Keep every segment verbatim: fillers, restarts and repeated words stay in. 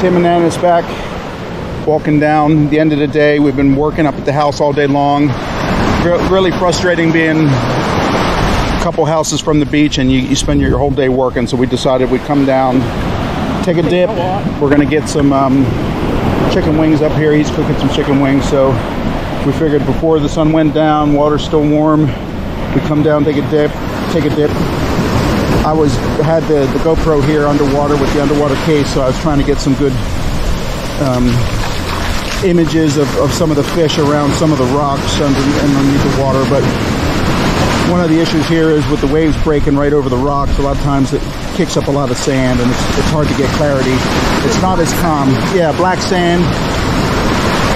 Tim and Anna's back walking down. The end of the day, we've been working up at the house all day long. Re really frustrating being a couple houses from the beach and you, you spend your whole day working. So we decided we'd come down, take a dip. We're going to get some um, chicken wings up here. He's cooking some chicken wings. So we figured before the sun went down, water's still warm, we come down, take a dip, take a dip. I was had the, the GoPro here underwater with the underwater case, so I was trying to get some good um, images of, of some of the fish around some of the rocks under, underneath the water. But one of the issues here is with the waves breaking right over the rocks, a lot of times it kicks up a lot of sand and it's, it's hard to get clarity. It's not as calm. Yeah, black sand.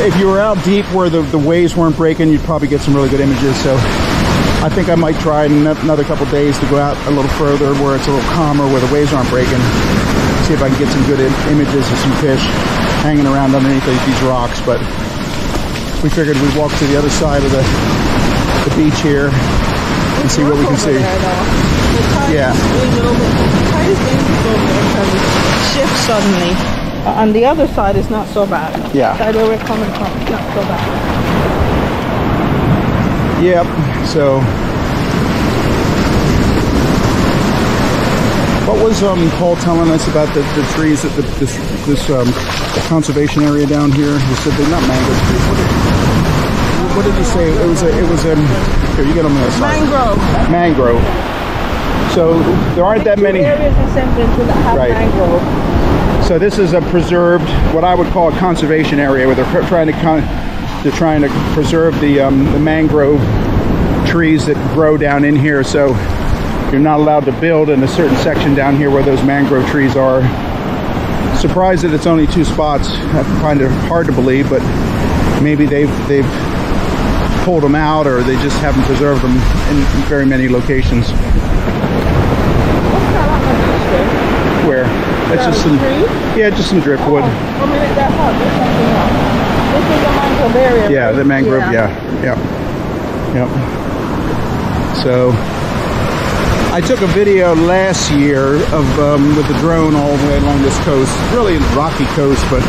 If you were out deep where the, the waves weren't breaking, you'd probably get some really good images. So I think I might try in another couple days to go out a little further where it's a little calmer, where the waves aren't breaking. See if I can get some good images of some fish hanging around underneath these rocks. But we figured we'd walk to the other side of the, the beach here and see what we can see. Yeah. Shift suddenly. On the other side, it's not so bad. Yeah. The side where we're coming from, it's not so bad. Yep, so what was um, Paul telling us about the, the trees at the, this, this um, conservation area down here? He said they're not mango trees. What did, what did he say? It was a, it was a, here, you get them on the side. Mangrove. Mangrove. So there aren't that many areas in San Francisco that have mangrove. So this is a preserved, what I would call a conservation area where they're trying to con They're trying to preserve the, um, the mangrove trees that grow down in here, so you're not allowed to build in a certain section down here where those mangrove trees are. Surprised that it's only two spots. I find it hard to believe, but maybe they've, they've pulled them out or they just haven't preserved them in very many locations. Where? That's just some, yeah, just some driftwood. Area, yeah, right? The mangrove, yeah. yeah, yeah, yeah. So I took a video last year of um, with the drone all the way along this coast, really rocky coast, but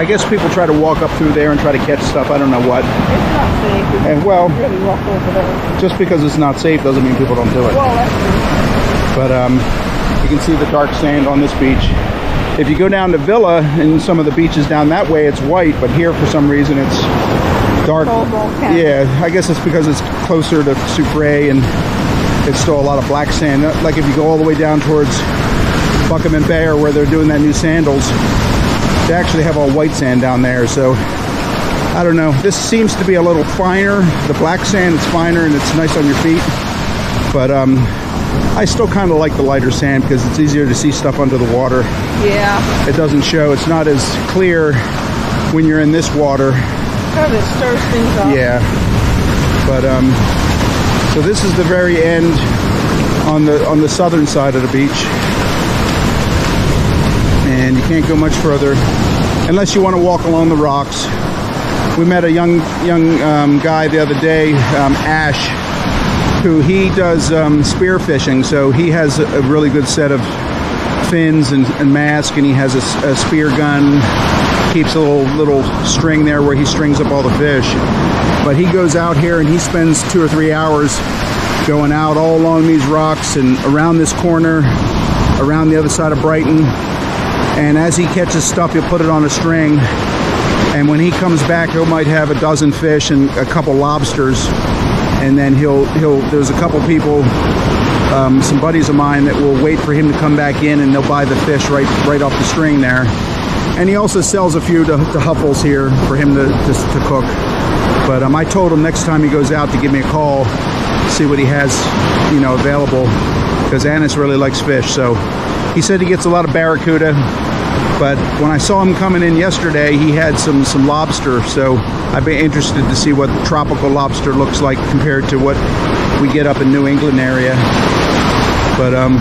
I guess people try to walk up through there and try to catch stuff. I don't know what. It's not safe. And well, really walk over there. Just because it's not safe doesn't mean people don't do it. Well, that's true. But um, you can see the dark sand on this beach. If you go down to Villa and some of the beaches down that way, it's white, but here for some reason it's dark. Yeah, I guess it's because it's closer to Sucre and it's still a lot of black sand. Like if you go all the way down towards Buchanan Bay or where they're doing that new sandals, they actually have all white sand down there. So I don't know. This seems to be a little finer. The black sand is finer and it's nice on your feet, but um, I still kind of like the lighter sand because it's easier to see stuff under the water. Yeah. It doesn't show. It's not as clear when you're in this water. Kind of stirs things up. Yeah. But um, so this is the very end on the on the southern side of the beach, and you can't go much further unless you want to walk along the rocks. We met a young young um, guy the other day, um, Ash, who he does um, spear fishing, so he has a, a really good set of fins and, and mask, and he has a, a spear gun. Keeps a little little string there where he strings up all the fish. But he goes out here and he spends two or three hours going out all along these rocks and around this corner, around the other side of Brighton. And as he catches stuff, he'll put it on a string. And when he comes back, he might have a dozen fish and a couple lobsters. And then he'll, he'll, there's a couple people, um, some buddies of mine that will wait for him to come back in and they'll buy the fish right, right off the string there. And he also sells a few to, to Huffles here for him to, to, to cook. But um, I told him next time he goes out to give me a call, see what he has, you know, available, because Annis really likes fish. So he said he gets a lot of barracuda, but when I saw him coming in yesterday, he had some, some lobster. So I'd be interested to see what tropical lobster looks like compared to what we get up in New England area. But, um,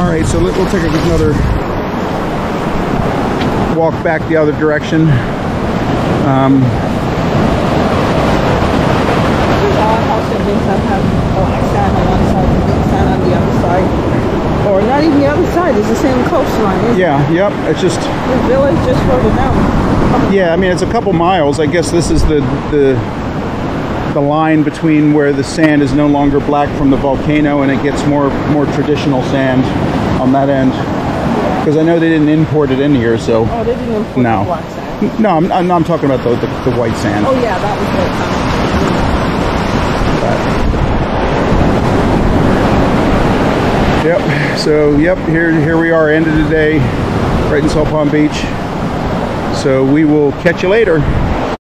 all right, so let, we'll take another walk back the other direction. Um, anymore. Not even the other side is the same coastline, isn't yeah, it? Yep. It's just the village just further down. Yeah, I mean it's a couple miles. I guess this is the the the line between where the sand is no longer black from the volcano and it gets more more traditional sand on that end. Because I know they didn't import it in here, so oh, they didn't import no. the black sand. No, I'm, I'm I'm talking about the, the the white sand. Oh yeah, that was white sand. But, Yep, so yep, here here we are, end of the day, Brighton Salt Pond Beach. So we will catch you later.